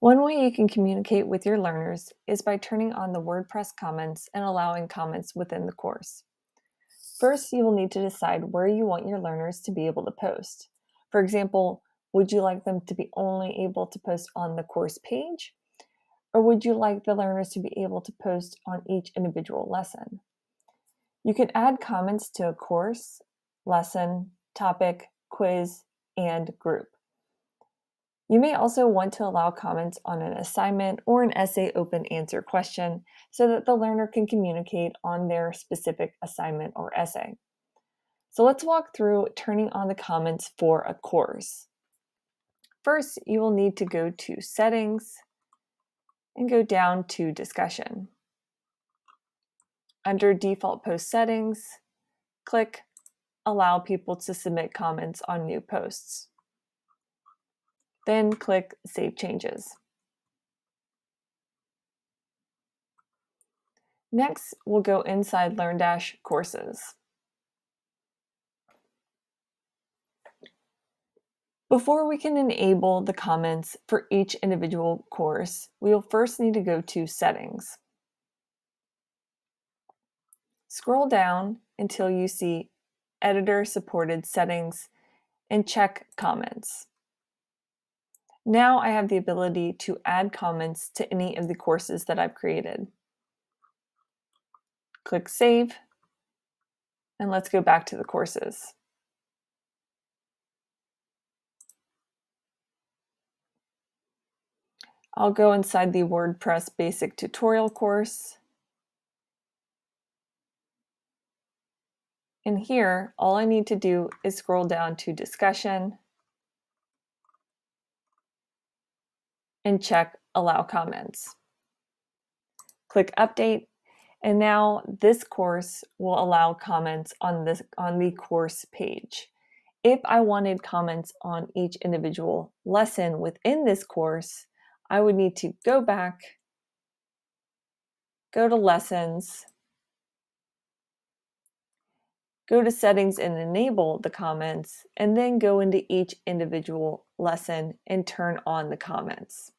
One way you can communicate with your learners is by turning on the WordPress comments and allowing comments within the course. First, you will need to decide where you want your learners to be able to post. For example, would you like them to be only able to post on the course page? Or would you like the learners to be able to post on each individual lesson? You can add comments to a course, lesson, topic, quiz, and group. You may also want to allow comments on an assignment or an essay open answer question so that the learner can communicate on their specific assignment or essay. So let's walk through turning on the comments for a course. First, you will need to go to Settings and go down to Discussion. Under Default Post Settings, click Allow people to submit comments on new posts. Then click Save Changes. Next, we'll go inside LearnDash Courses. Before we can enable the comments for each individual course, we will first need to go to Settings. Scroll down until you see Editor-Supported Settings and check Comments. Now I have the ability to add comments to any of the courses that I've created. Click Save, and let's go back to the courses. I'll go inside the WordPress Basic Tutorial course. And here, all I need to do is scroll down to Discussion and check Allow Comments. Click Update, and now this course will allow comments on the course page. If I wanted comments on each individual lesson within this course, I would need to go back, go to Lessons, go to Settings and enable the comments, and then go into each individual lesson and turn on the comments.